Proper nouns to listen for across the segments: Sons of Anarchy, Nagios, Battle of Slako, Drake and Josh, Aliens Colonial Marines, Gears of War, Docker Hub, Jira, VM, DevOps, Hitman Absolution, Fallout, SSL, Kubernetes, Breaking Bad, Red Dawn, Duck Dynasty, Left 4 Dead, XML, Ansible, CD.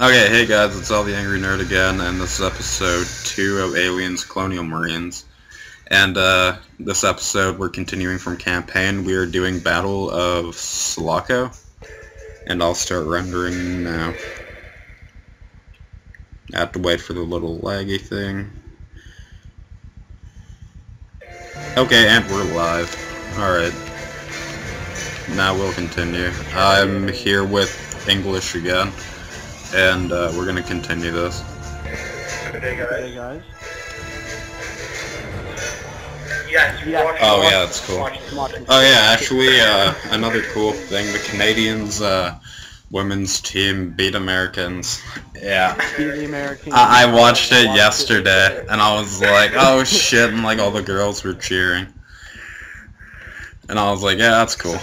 Okay, hey guys, it's all the Angry Nerd again, and this is episode 2 of Aliens Colonial Marines. And this episode, we're continuing from campaign. We are doing Battle of Slako, and I'll start rendering now. I have to wait for the little laggy thing. Okay, and we're live. Alright. Now we'll continue. I'm here with English again. And we're gonna continue this. Good day, guys. Good day, guys. Yes, yeah. Oh yeah, that's cool. Oh yeah, actually, another cool thing: the Canadians' women's team beat Americans. Yeah. I watched it yesterday, and I was like, "Oh shit!" and like all the girls were cheering, and I was like, "Yeah, that's cool."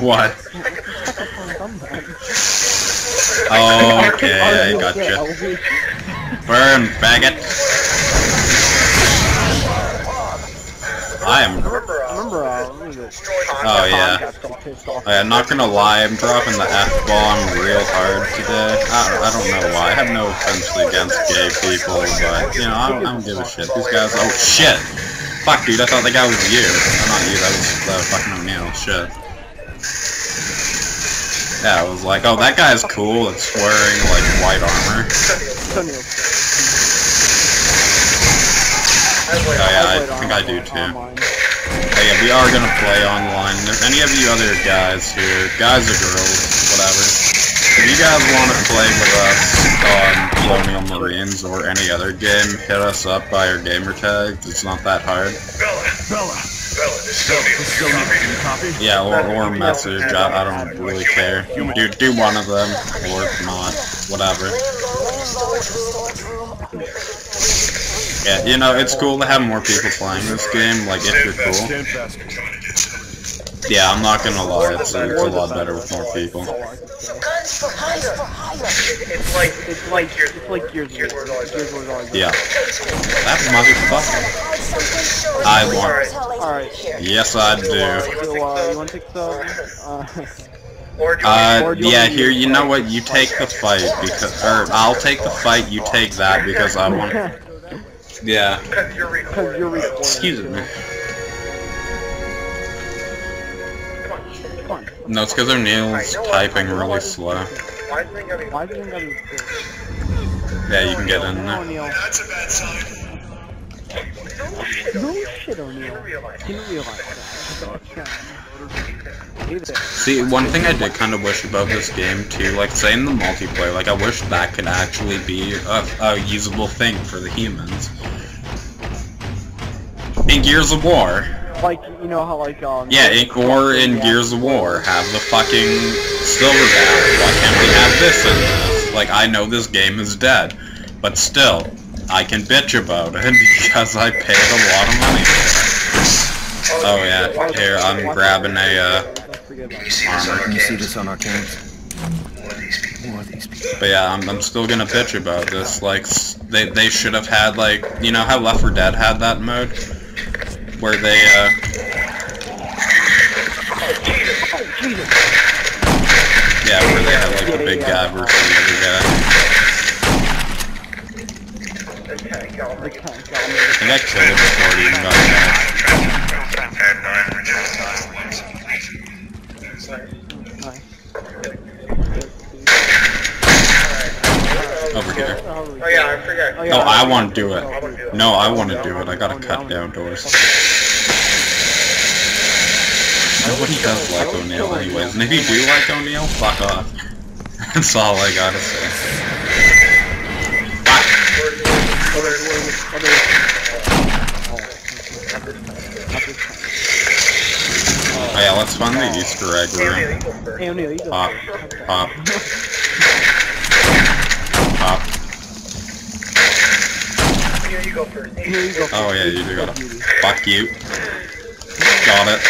What? Oh, okay, I gotcha. Burn, faggot. I am... Oh, yeah. I'm not gonna lie, I'm dropping the F-bomb real hard today. I don't know why. I have no offense against gay people, but, you know, I don't give a shit. These guys... Oh, shit! Fuck, dude, I thought that guy was you. Oh, not you, that was fucking O'Neil. Shit. Yeah, I was like, oh, that guy's cool, it's wearing, like, white armor. Oh yeah, I think I do too. Oh yeah, we are gonna play online. If any of you other guys here, guys or girls, whatever, if you guys want to play with us on Colonial Marines or any other game, hit us up by our gamer tags, it's not that hard. Yeah, or message, I don't really care. Do one of them, or not, whatever. Yeah, you know, it's cool to have more people playing this game, like, if you're cool. Yeah, I'm not gonna lie, it's a lot better with more people. It's like Gears of War. Yeah. That's motherfucker. I want. Alright. Yes, I do. You want to take the? Yeah, here, you know what? You take the fight because, or I'll take the fight. You take that because I want. Yeah. Excuse me. No, it's because O'Neil's typing really slow. Yeah, you can get in there. That's a bad sign. No shit, O'Neil. Didn't realize that. See, one thing I did kind of wish about this game too, like, say in the multiplayer, like, I wish that could actually be a usable thing for the humans. In Gears of War. Like, you know how, like, yeah, in Gears of War, have the fucking silver bat. Why can't we have this in this? Like, I know this game is dead, but still, I can bitch about it because I paid a lot of money for it. Oh yeah, here, I'm grabbing a, armor. You see this on our camps? But yeah, I'm still gonna bitch about this, like, they should have had, like, you know how Left 4 Dead had that mode? Where they, yeah, where they had, like, the big guy versus the other guy. I think I killed it before he even got there. Over here. Oh yeah, I forgot. Oh, I want to do it. No, I want to do it. I gotta cut down doors. Nobody does like O'Neil anyways, and if you do like O'Neil, fuck off. That's all I gotta say. Oh yeah, let's find the Easter egg room. Pop. Pop. Pop. Oh yeah, you do gotta. Fuck you. Got it.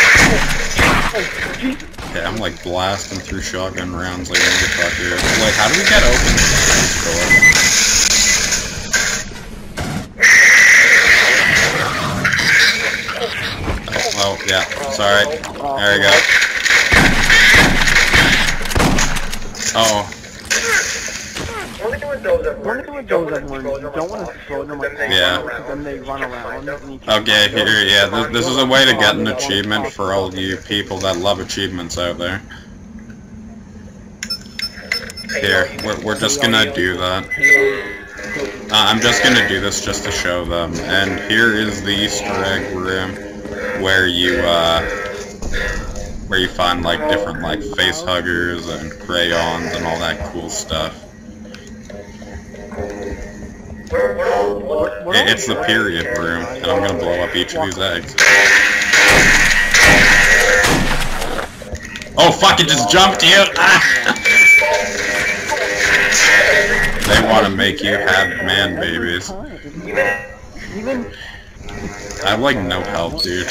Okay, I'm like blasting through shotgun rounds like motherfucker. Like, how do we get open this door? Yeah, it's alright. There we go. Uh-oh. Only do with those ones. You don't want to slow them like because then they run around. Okay, here, yeah, this is a way to get an achievement for all you people that love achievements out there. Here, we're just gonna do that. I'm just gonna do this just to show them. And here is the Easter egg room where you find like different like face huggers and crayons and all that cool stuff. It's the period room, and I'm gonna blow up each of these eggs. Oh fuck, it just jumped you! Ah. They wanna make you have man babies. I have like no help, dude.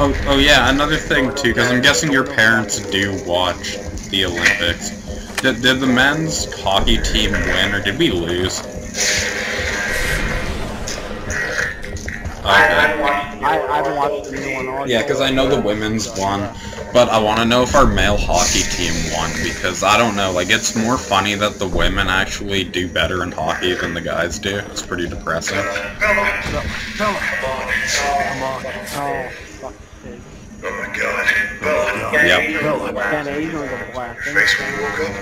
Oh yeah, another thing too, because I'm guessing your parents do watch the Olympics. Did the men's hockey team win, or did we lose? Okay. I haven't watched the one all. Yeah, because I know the women's won, but I want to know if our male hockey team won, because I don't know, like, it's more funny that the women actually do better in hockey than the guys do. It's pretty depressing. Come on. Oh my god. Bella. Yep. Bella.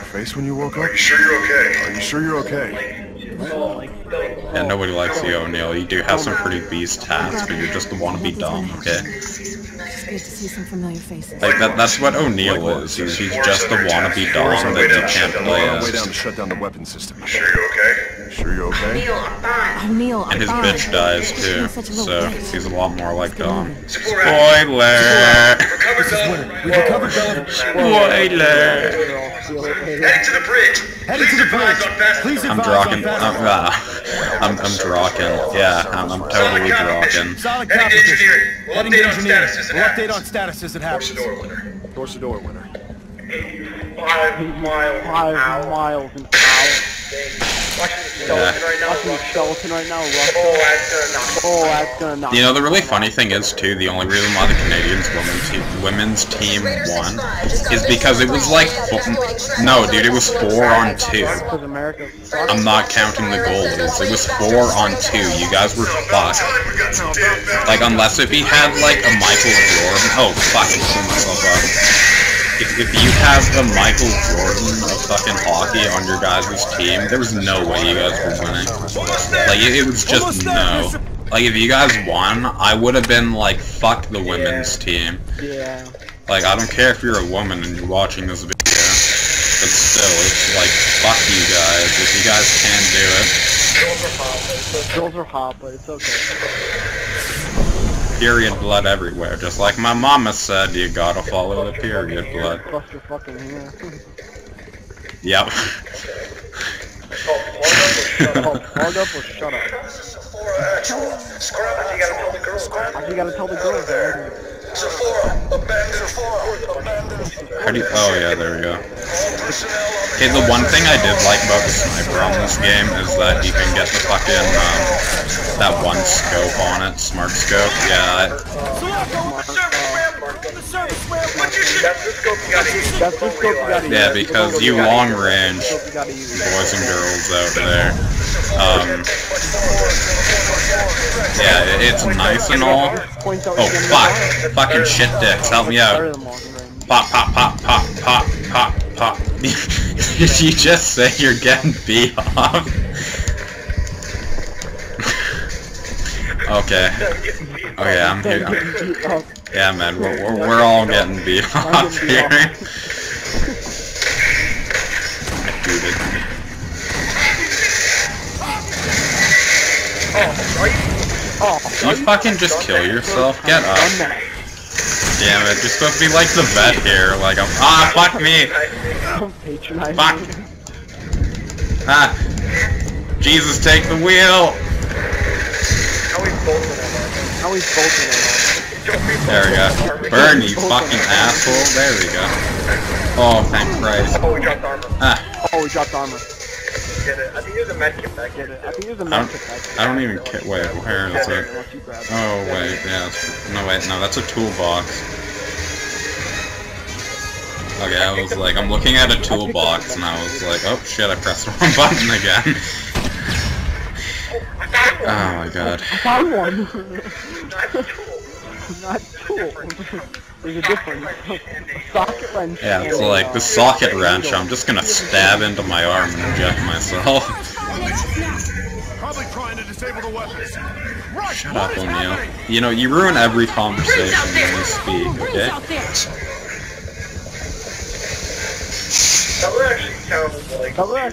Face when you woke up? Are you sure you're okay? Yeah, nobody likes you, O'Neil. You do have some pretty beast hats, but you just want to be dumb, okay? It's good to see some familiar faces. Like, that's what O'Neil is. He's just the wannabe dumb that you can't play as. Way down to shut down the weapon system. Sure you're okay? O'Neil, and his bitch dies, too, so he's a lot more like dumb. Spoiler! We recovered Bella. Spoiler! Heading to the bridge! Please I'm drocking. Yeah, I'm totally drocking. We'll update on status as it happens. Dorsador winner. 5 miles an hour. Rushing the skeleton right now. Oh, that's gonna knock. You know, the really funny thing is, too, the only reason why the Canadians women's team won is because it was like... No, dude, it was 4-on-2. I'm not counting the goals. It was 4-on-2. You guys were fucked. Like, unless if he had, like, a Michael Jordan... Oh, fuck, I blew myself up. If you have the Michael Jordan of fucking hockey on your guys' team, there was no way you guys were winning. Like, it was just no. Like, if you guys won, I would have been like, fuck the women's team. Yeah. Like, I don't care if you're a woman and you're watching this video, but still, it's like, fuck you guys. If you guys can't do it. Girls are hot, but it's okay. Period blood everywhere, just like my mama said, you gotta follow the period blood. Plus your fucking hair. Yep. Plug up or shut up. You gotta tell the girls there. Abandon. Oh yeah, there we go. Okay, the one thing I did like about the sniper on this game is that you can get the fucking, that one scope on it, smart scope, yeah. Yeah, because you long range, boys and girls out there, yeah, it's nice and all. Oh fuck, fucking shit dicks, help me out. Pop, pop, pop, pop, pop, pop, pop. Did you just say you're getting beat off? Okay. Oh yeah, I'm here. Yeah, man, we're all getting beat off here. I booted. You fucking just kill yourself? Get up. Damn it, you're supposed to be like the vet here. Like, I'm. Ah, fuck me! Fuck! Ah! Jesus, take the wheel! How he's bolting. There we go. Burn, you fucking asshole. There we go. Oh, thank Christ. Oh, we dropped armor. get it. I can use a medkit back here. I don't even care. Wait, where is it? Oh, wait, yeah. No, wait, no, that's a toolbox. Okay, I was like, I'm looking at a toolbox, and I was like, oh shit, I pressed the wrong button again. Oh my god. I found one! Not tool. There's a difference. Socket wrench. Yeah, it's like the socket wrench, I'm just gonna stab into my arm and inject myself. Probably trying to disable the weapons. Shut up, O'Neil. You know, you ruin every conversation when you speak, okay? That would actually sound like O'Neil, you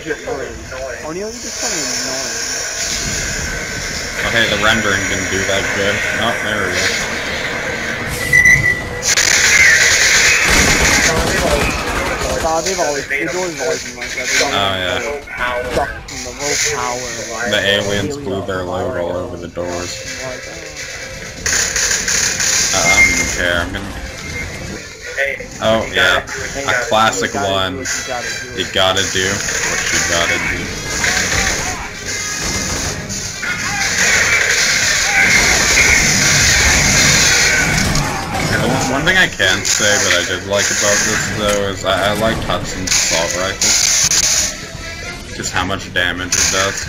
just sound annoying. Okay, the rendering didn't do that good. Oh, there we go. Oh, yeah. The aliens blew their load all over the doors. I don't even care. Oh yeah, a classic one. You gotta do what you gotta do. And one thing I can say that I did like about this though is I liked Hudson's assault rifle. Just how much damage it does.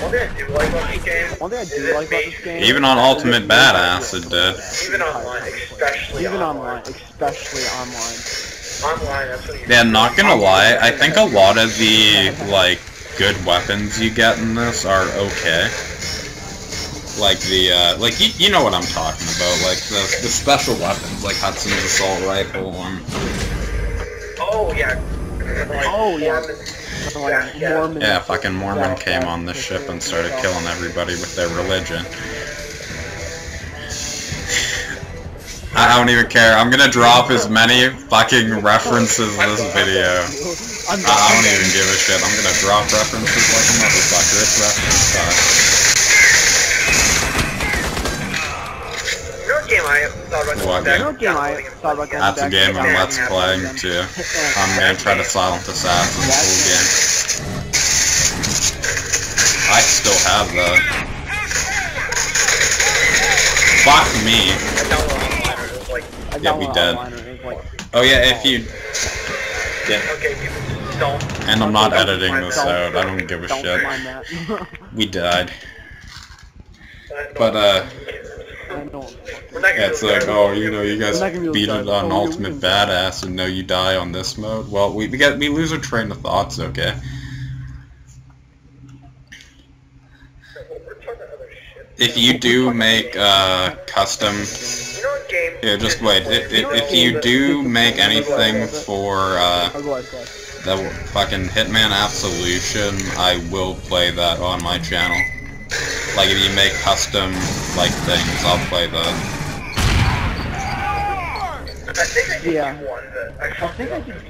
One thing I do like about this game. Even on Ultimate Badass it did. Even online, especially online. Yeah, not gonna lie, I think a lot of the, like, good weapons you get in this are okay. Like the, like, you know what I'm talking about, like, the special weapons, like Hudson's assault rifle, Mormon. Yeah, fucking Mormon came on this ship and started killing everybody with their religion. I don't even care. I'm gonna drop as many fucking references in this video. I don't even give a shit. I'm gonna drop references like a motherfucker. It's reference time. That's a game I'm Let's Playing too. I'm gonna try to Silent Assassin full game. I still have that. Fuck me. Yeah, we did. Oh yeah, if you... Yeah. And I'm not editing this out, I don't give a shit. We died. But, yeah, it's like, oh, you know, you guys beat it on Ultimate Badass and now you die on this mode. Well, we lose our train of thoughts, okay? If you do make, custom... Yeah, just wait. If you do make anything for the fucking Hitman Absolution, I will play that on my channel. Like if you make custom like things, I'll play that. I think I could do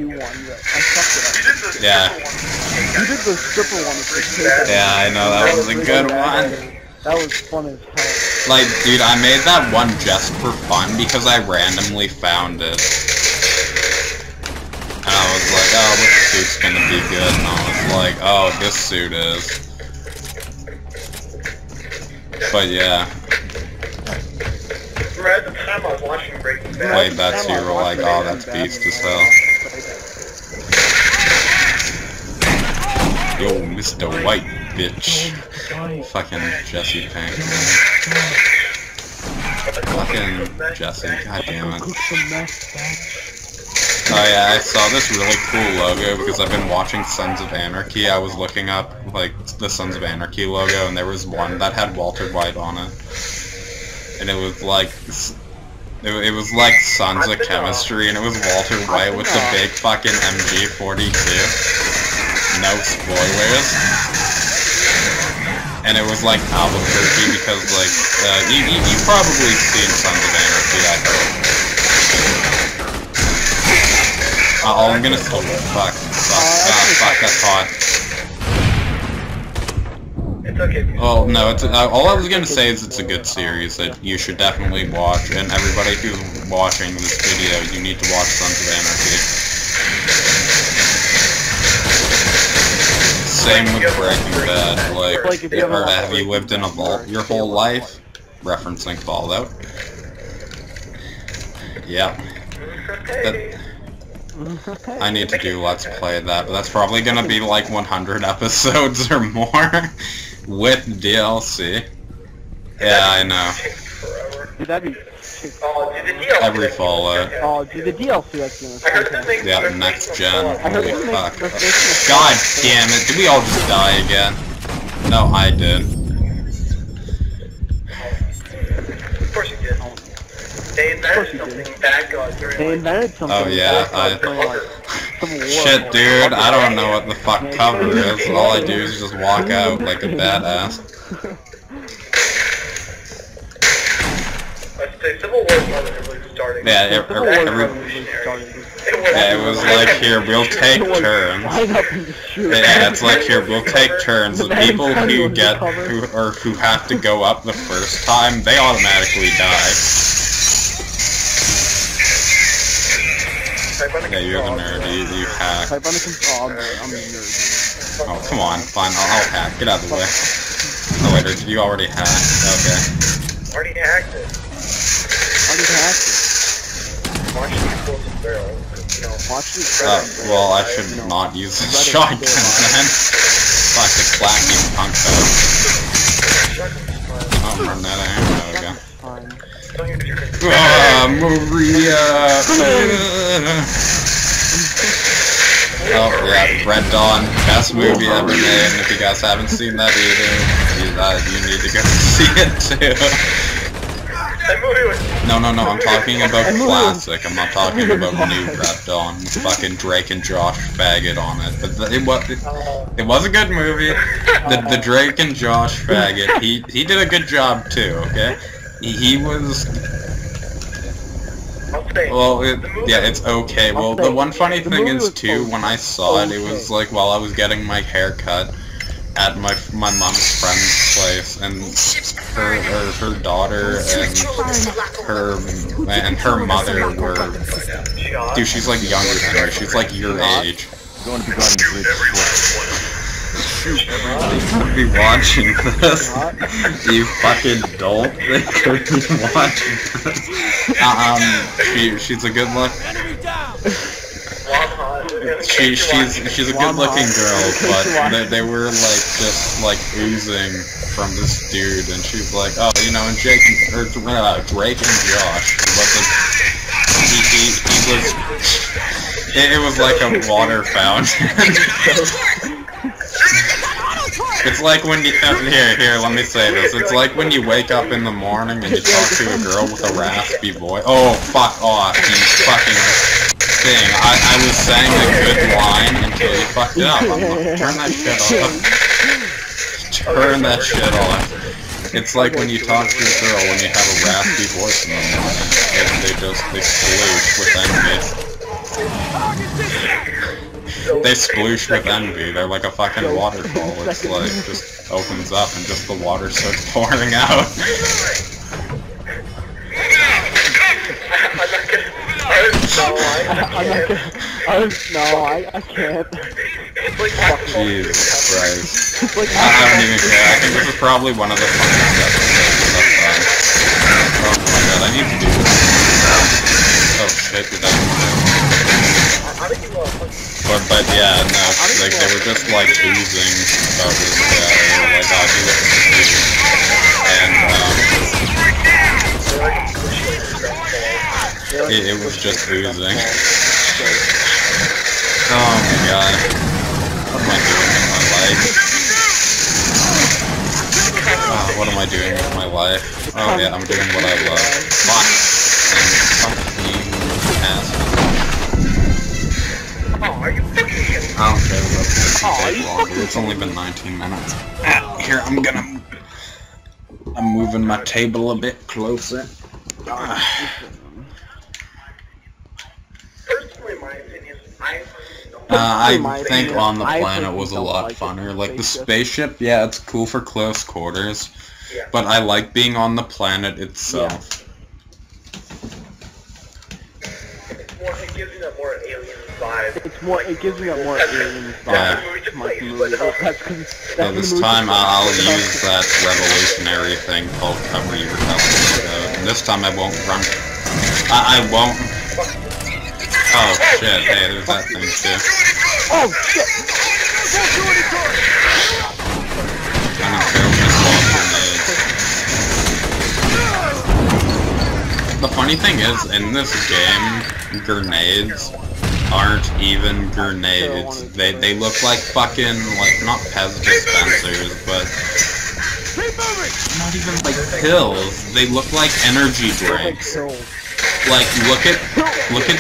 one that I sucked it up. Yeah. You did the stripper one with the paper. Yeah, I know, that was a good one. That was fun as hell. Like, dude, I made that one just for fun because I randomly found it. And I was like, oh, which suit's gonna be good? And I was like, oh, this suit is. But yeah. Right at the time I was watching Breaking Bad. Played that suit, you were like, oh, that's beast as hell. Yo, Mr. White, bitch. Fucking Jesse Pink, man. Fucking Jesse, goddammit. Oh yeah, I saw this really cool logo because I've been watching Sons of Anarchy. I was looking up, like, the Sons of Anarchy logo, and there was one that had Walter White on it. And it was like... It was like Sons of Chemistry, and it was Walter White with the big fucking MG42. No spoilers. And it was like Albuquerque because, like, you've probably seen Sons of Anarchy, I hope. Oh, I'm gonna... Oh, fuck. Fuck, that's hot. It's okay. Oh, no, it's... all I was gonna say is it's a good series that you should definitely watch, and everybody who's watching this video, you need to watch Sons of Anarchy. same with Breaking Bad. Like if you ever have you lived in a vault your whole life, referencing Fallout. Yeah. That, I need to do Let's Play that, but that's probably gonna be like 100 episodes or more with DLC. Yeah, I know. Dude, that'd be every Fallout. Oh, dude, the DLC that's gonna yeah, next gen. Holy fuck. God damn it, did we all just die again? No, I did. Of course you did. They invented something bad guys during they invented something. Oh yeah, shit, dude, I don't know what the fuck cover is. All I do is just walk out like a badass. Civil War was starting. Yeah, it was like, here, we'll take turns. Yeah, it's like, here, we'll take turns. The people who get, who have to go up the first time, they automatically die. Yeah, you're the nerd, you hack. Oh, come on, fine, I'll hack. Get out of the way. Oh, wait, did you already hack? Okay. Already hacked it. Well, I should not use a shotgun then. Fuck the clacking punk though. I don't run that ammo again. Ah, Maria! Oh yeah, Red Dawn, best movie ever made, and if you guys haven't seen that either, you need to go see it too. No, I'm talking about classic, I'm not talking about new Red Dawn, fucking Drake and Josh faggot on it, but it was a good movie. The Drake and Josh faggot, he did a good job too, okay? He was... Well, yeah, it's okay. Well, the one funny thing is too, when I saw it, it was like while I was getting my hair cut at my mom's friend's place, and her daughter and her mother were... Dude, she's like younger than her. She's like your age. Going to be watching this. You fucking dolt. They could be watching this. She's a good luck. She's a good-looking girl, but they were like just like oozing from this dude, and she's like, oh, you know, and Drake and Josh, but he was it was like a water fountain. It's like when you here, let me say this. It's like when you wake up in the morning and you talk to a girl with a raspy voice. Oh, fuck off, you fucking. Thing. I was saying a good line until you fucked it up. Turn that shit off. Turn that shit off. It's like when you talk to a girl when you have a raspy voice in the morning, and they sploosh with envy. They sploosh with envy. They're like a fucking waterfall. It's like just opens up and just the water starts pouring out. I can't. Jesus Christ. I don't even care. I think this is probably one of the funniest episodes. Oh my god, I need to do this. Oh shit, did I do that? But yeah, no, like, they were just like oozing about this guy, like, oh, he looks confused. And, it was just oozing. Oh my god. What am I doing with my life? Oh, what am I doing with my life? Oh yeah, I'm doing what I love. Fuck! Fucking asshole. Oh, are you fucking kidding me? I don't care about this. It's only been 19 minutes. Here, I'm moving my table a bit closer. I think On the Planet was a lot funner. Like the spaceship, yeah, it's cool for close quarters, but I like being on the planet itself. It gives you that more alien vibe. It gives me a more alien vibe. Well, this time I'll use that revolutionary thing called cover your television code. And this time I won't run. I won't. Oh shit! Hey, there's that thing too. Oh shit! I don't care. Just the funny thing is, in this game, grenades aren't even grenades. They look like fucking, like, not Pez dispensers, but not even like pills. They look like energy drinks. Like, look at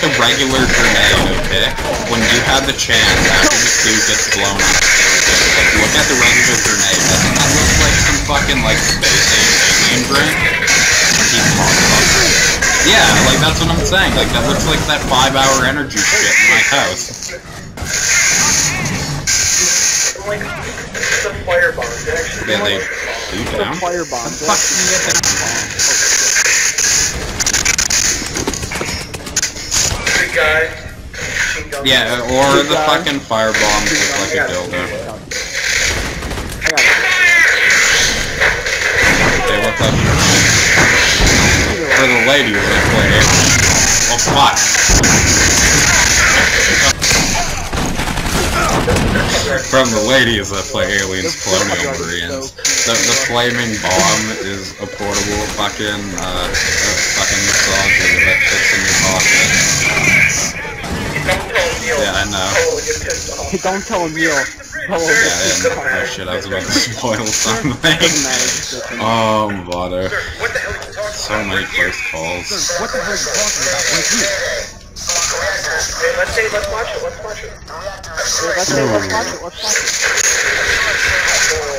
the regular grenade, okay? When you have the chance after the dude gets blown up, like, look at the regular grenade. Doesn't that look like some fucking, like, space alien drink? Yeah, like, that's what I'm saying. Like, that looks like that 5-hour energy shit in my house. Like, it's a firebomb. Yeah, they shoot down? Firebomb. The fuck did you get that bomb? Good guy. Yeah, or the fucking firebomb is like a dildo. They look like... For the ladies that play it. Oh fuck. From the ladies that play Aliens Colonial Marines. The flaming bomb is a portable fucking massager that fits in your pocket. Yeah, I know. Don't tell O'NEIL. Yeah, oh shit, I was about to spoil something. Oh, bother. So many close calls. What the hell are you talking about? What's it? Let's watch it.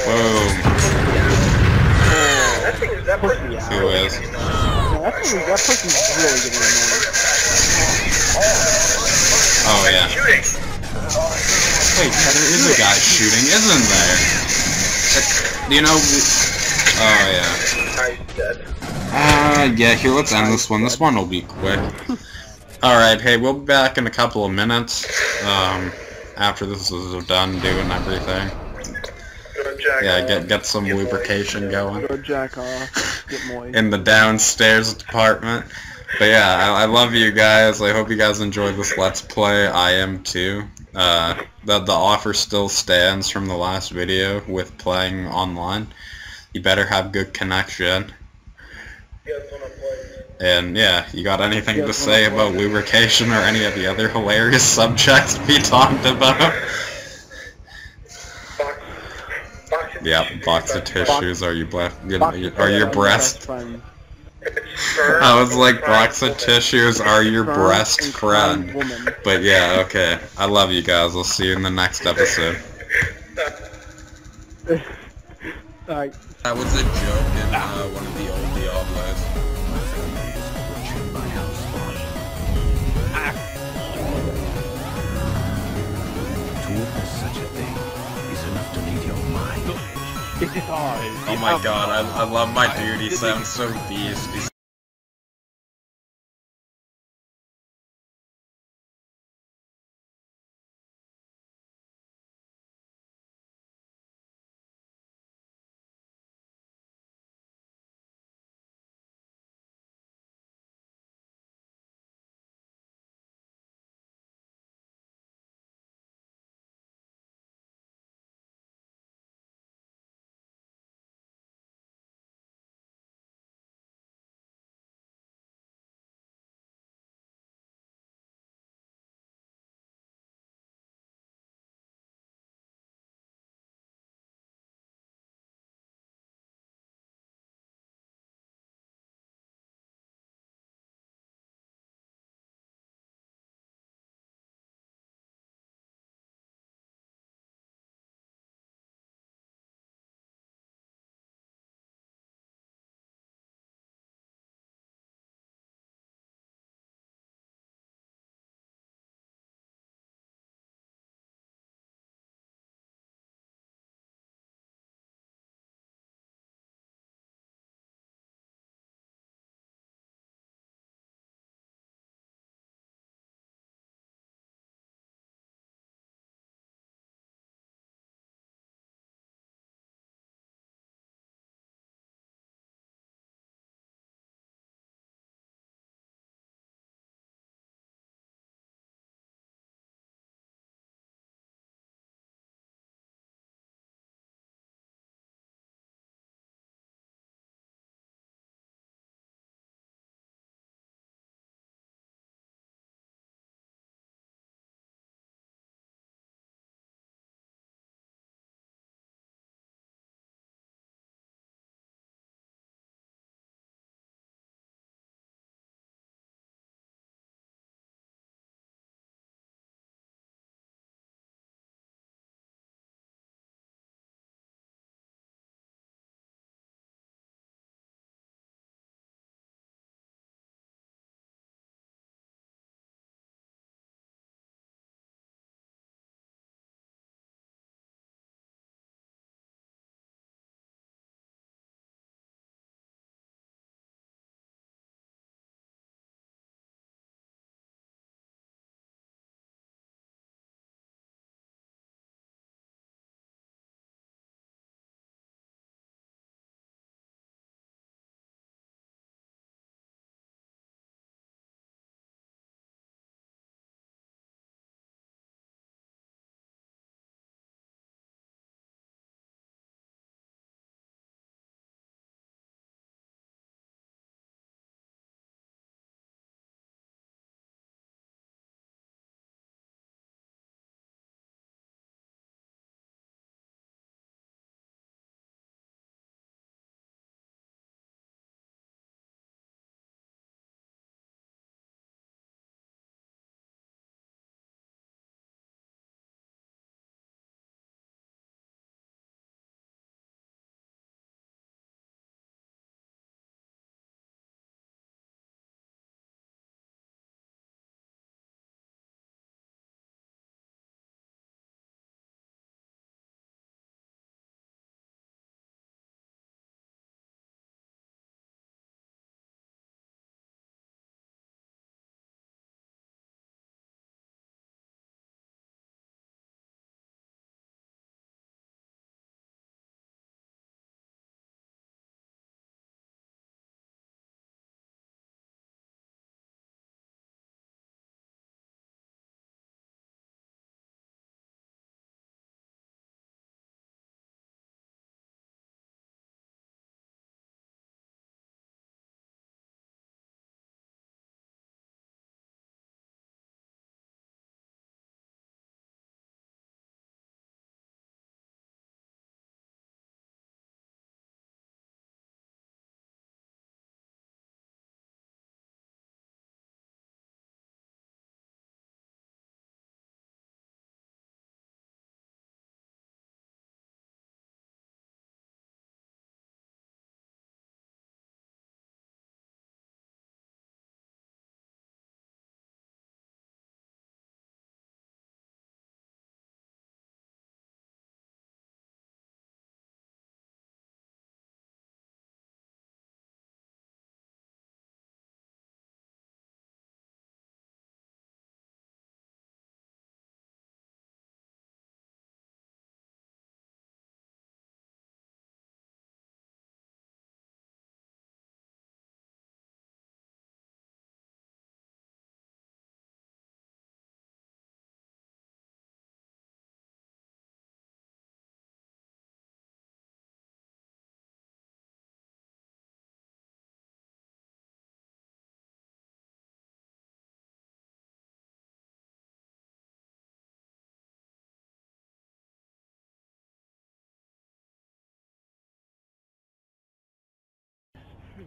Whoa. Who is? That person's really getting annoying. Oh, yeah. Wait, there is a guy shooting, isn't there? You know... Oh, yeah. I'm dead. Yeah, here, let's end this one. This one will be quick. Alright, hey, we'll be back in a couple of minutes, after this is done doing everything. Yeah, get some lubrication going. Go jack off. Get moist. In the downstairs department. But yeah, I love you guys. I hope you guys enjoyed this Let's Play. I am too. The offer still stands from the last video with playing online. You better have good connection. And yeah, you got anything to say about lubrication or any of the other hilarious subjects we talked about? Yeah, box of tissues. Are you black? Are your breast? I was like, box of tissues. Are your breast friend? But yeah, okay. I love you guys. I'll see you in the next episode. Alright. That was a joke in one of the old Diablos. To witness such a thing is enough to leave your mind. Oh my god, I love my dude, he sounds so beast.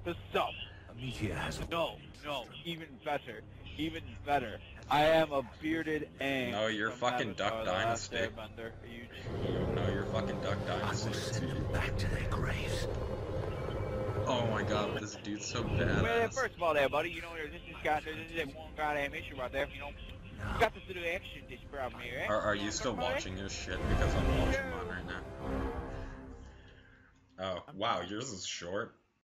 the stuff. No, even better. I am a bearded ang. No, you're fucking Duck Dynasty. No, you're fucking Duck Dynasty. I will send them back to their graves. Oh my god, this dude's so badass. Well, first of all there, buddy, you know, there's this one goddamn issue right there, you know. You got this little extra dish problem here, eh? Are you still watching your shit? Because I'm watching mine right now. Oh, wow, yours is short.